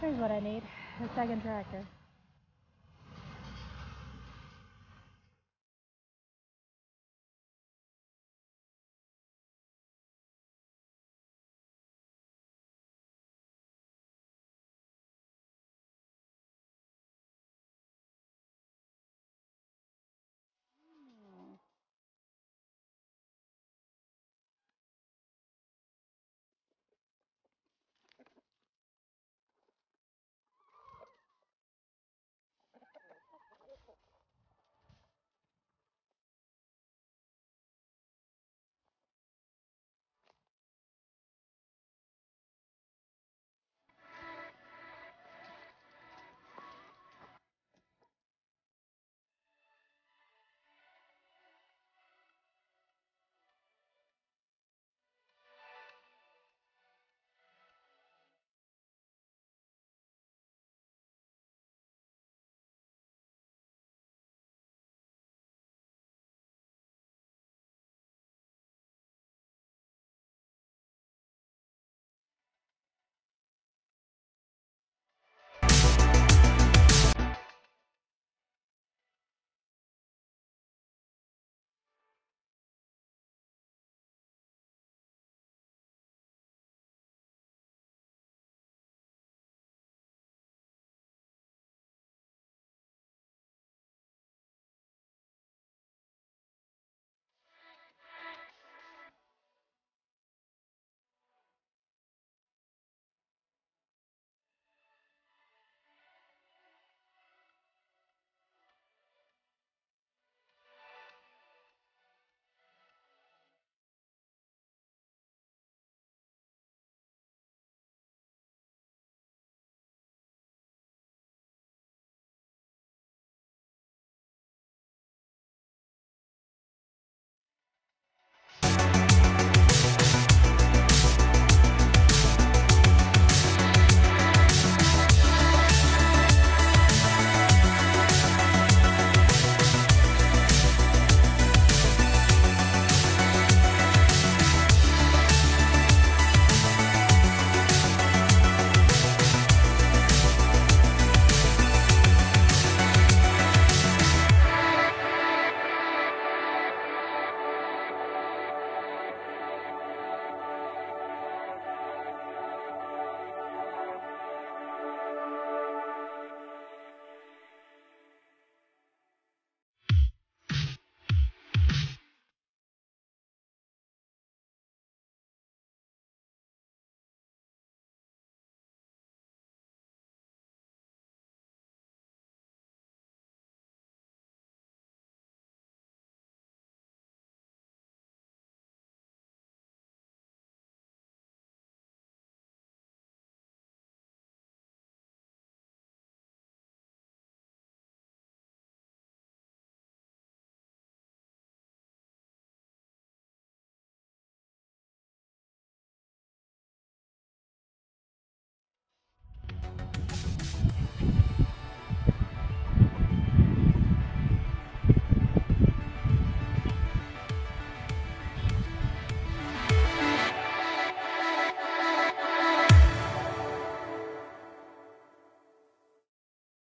Here's what I need, a second tractor.